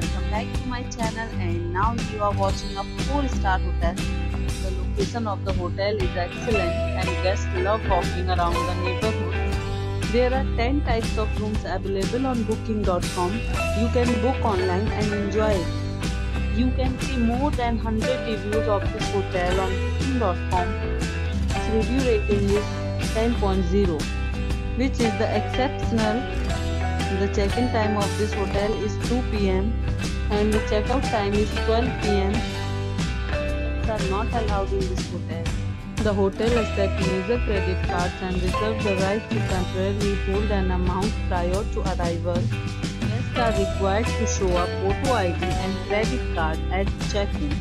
Welcome back to my channel, and now you are watching a 4-star hotel. The location of the hotel is excellent and guests love walking around the neighborhood. There are 10 types of rooms available on booking.com. You can book online and enjoy it. You can see more than 100 reviews of this hotel on booking.com. Its review rating is 10.0, which is the exceptional. The check-in time of this hotel is 2 p.m. and the check-out time is 12 p.m. Pets are not allowed in this hotel. The hotel accepts major credit cards and reserves the right to temporarily hold an amount prior to arrival. Guests are required to show a photo ID and credit card at check-in.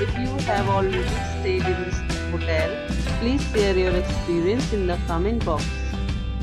If you have already stayed in this hotel, please share your experience in the comment box.